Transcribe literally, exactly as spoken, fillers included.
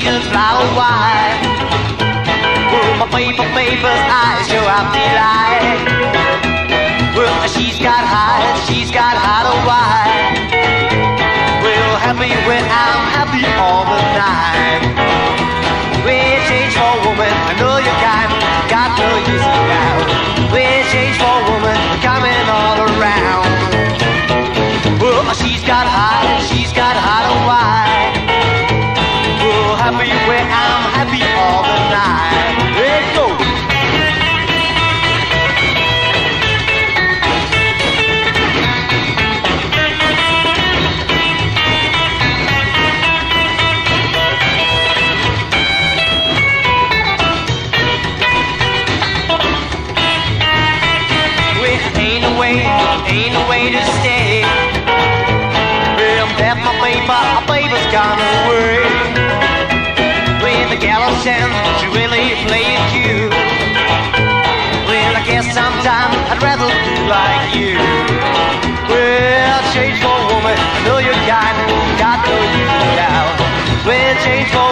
can fly wide. Well, my paper, paper's eyes show out delight. Well, she's got hide, she's got hide a wide. Well, happy when I'm happy all the time. We'll change for a woman, I know you can, got no use now. We'll change for a woman, we're coming all around. Well, she's got hide, she's got hide a wide. Well, happy when I'm happy all the time. Let's go! Ain't no way to stay. Well, that my paper, my paper's gone away. When the gal sends, she really plays you. Well, I guess sometime I'd rather do like you. Well, change for a woman, I know you're kind, got no use now. Well, change for